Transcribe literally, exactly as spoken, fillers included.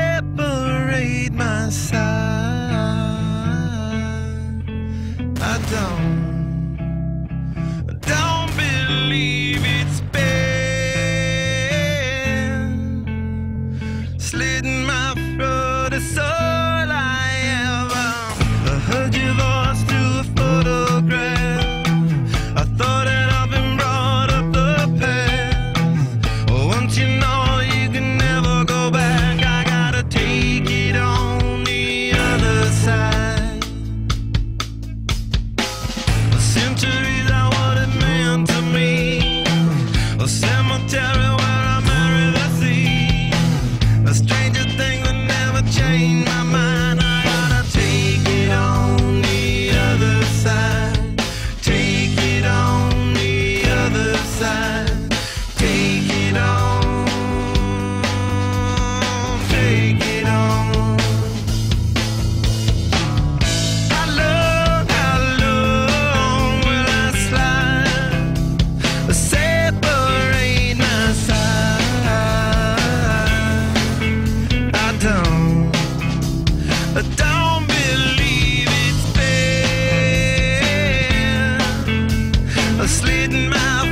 separate my side. I don't, don't believe it's been slitting my throat. It's all I ever. I heard your voice through a photograph. I thought it all been brought up the past. Oh, won't you know? Slitting my